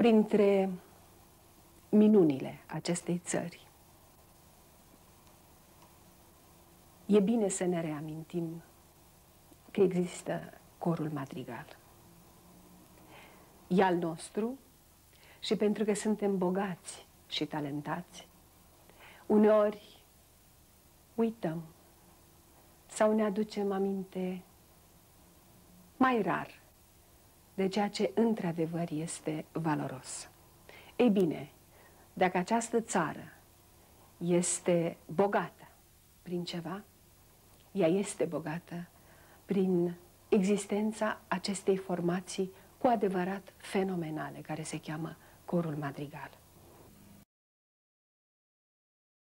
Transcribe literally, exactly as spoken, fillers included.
printre minunile acestei țări. E bine să ne reamintim că există corul madrigal. E al nostru și pentru că suntem bogați și talentați, uneori uităm sau ne aducem aminte mai rar de ceea ce într-adevăr este valoros. Ei bine, dacă această țară este bogată prin ceva, ea este bogată prin existența acestei formații cu adevărat fenomenale, care se cheamă Corul Madrigal.